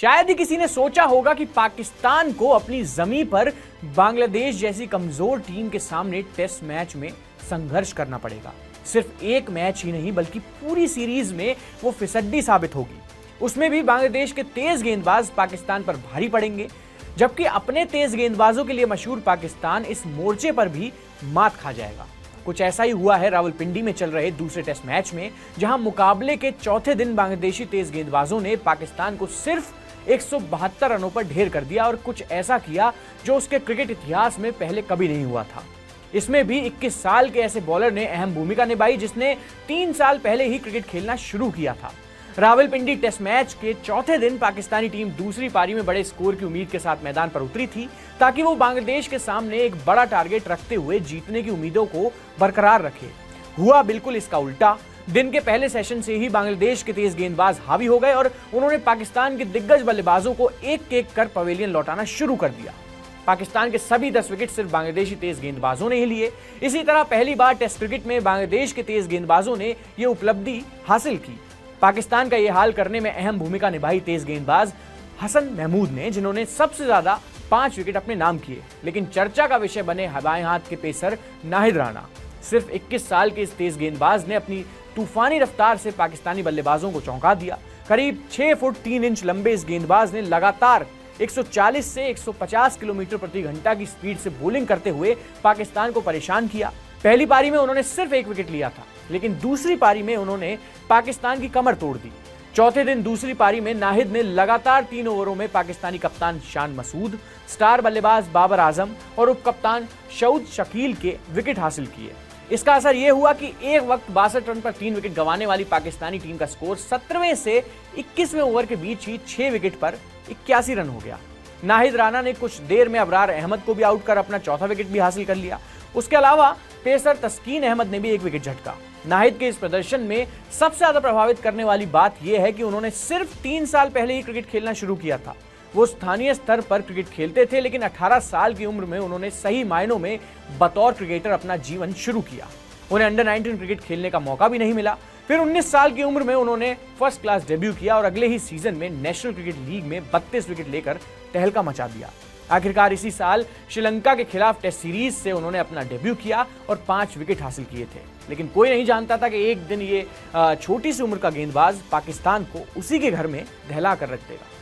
शायद ही किसी ने सोचा होगा कि पाकिस्तान को अपनी जमीन पर बांग्लादेश जैसी कमजोर टीम के सामने टेस्ट मैच में संघर्ष करना पड़ेगा। सिर्फ एक मैच ही नहीं बल्कि पूरी सीरीज में वो फिसड्डी साबित होगी। उसमें भी बांग्लादेश के तेज गेंदबाज पाकिस्तान पर भारी पड़ेंगे, जबकि अपने तेज गेंदबाजों के लिए मशहूर पाकिस्तान इस मोर्चे पर भी मात खा जाएगा। कुछ ऐसा ही हुआ है रावलपिंडी में चल रहे दूसरे टेस्ट मैच में, जहां मुकाबले के चौथे दिन बांग्लादेशी तेज गेंदबाजों ने पाकिस्तान को सिर्फ 172 रनों पर ढेर कर दिया और कुछ ऐसा किया जो उसके क्रिकेट इतिहास में पहले कभी नहीं हुआ था। इसमें भी 21 साल के ऐसे बॉलर ने अहम भूमिका निभाई जिसने 3 साल पहले ही क्रिकेट खेलना शुरू किया था। रावलपिंडी टेस्ट मैच के चौथे दिन पाकिस्तानी टीम दूसरी पारी में बड़े स्कोर की उम्मीद के साथ मैदान पर उतरी थी, ताकि वो बांग्लादेश के सामने एक बड़ा टारगेट रखते हुए जीतने की उम्मीदों को बरकरार रखे। हुआ बिल्कुल इसका उल्टा। दिन के पहले सेशन से ही बांग्लादेश के तेज गेंदबाज हावी हो गए और उन्होंने पाकिस्तान के दिग्गज बल्लेबाजों को एक-एक कर पवेलियन लौटाना शुरू कर दिया। पाकिस्तान के सभी 10 विकेट सिर्फ बांग्लादेशी तेज गेंदबाजों ने ही लिए। इसी तरह पहली बार टेस्ट क्रिकेट में बांग्लादेश के तेज गेंदबाजों ने यह उपलब्धि हासिल की। पाकिस्तान का यह हाल करने में अहम भूमिका निभाई तेज गेंदबाज हसन महमूद ने, जिन्होंने सबसे ज्यादा 5 विकेट अपने नाम किए। लेकिन चर्चा का विषय बने बाएं हाथ के पेसर नाहिद राणा। सिर्फ 21 साल के इस तेज गेंदबाज ने अपनी तूफानी रफ्तार से पाकिस्तानी बल्लेबाजों को चौंका दिया। करीब 6 फुट 3 इंच लंबे इस गेंदबाज ने लगातार 140 से 150 किलोमीटर प्रति घंटा की स्पीड से बॉलिंग करते हुए पाकिस्तान को परेशान किया। पहली पारी में उन्होंने सिर्फ 1 विकेट लिया था, लेकिन दूसरी पारी में उन्होंने पाकिस्तान की कमर तोड़ दी। चौथे दिन दूसरी पारी में नाहिद ने लगातार 3 ओवरों में पाकिस्तानी कप्तान शान मसूद, स्टार बल्लेबाज बाबर आजम और उप कप्तान शकील के विकेट हासिल किए। इसका असर यह हुआ कि एक वक्त 62 रन पर 3 विकेट गंवाने वाली पाकिस्तानी टीम का स्कोर 17वें से 21वें ओवर के बीच ही 6 विकेट पर 81 रन हो गया। नाहिद राणा ने कुछ देर में अबरार अहमद को भी आउट कर अपना 4था विकेट भी हासिल कर लिया। उसके अलावा पेसर तस्कीन अहमद ने भी 1 विकेट झटका। नाहिद के इस प्रदर्शन में सबसे ज्यादा प्रभावित करने वाली बात यह है कि उन्होंने सिर्फ 3 साल पहले ही क्रिकेट खेलना शुरू किया था। वो स्थानीय स्तर पर क्रिकेट खेलते थे, लेकिन 18 साल की उम्र में उन्होंने सही मायनों में बतौर क्रिकेटर अपना जीवन शुरू किया। उन्हें अंडर 19 क्रिकेट खेलने का मौका भी नहीं मिला। फिर 19 साल की उम्र में उन्होंने फर्स्ट क्लास डेब्यू किया और अगले ही सीजन में नेशनल क्रिकेट लीग में 32 विकेट लेकर तहलका मचा दिया। आखिरकार इसी साल श्रीलंका के खिलाफ टेस्ट सीरीज से उन्होंने अपना डेब्यू किया और 5 विकेट हासिल किए थे। लेकिन कोई नहीं जानता था कि एक दिन ये छोटी सी उम्र का गेंदबाज पाकिस्तान को उसी के घर में दहला कर रख देगा।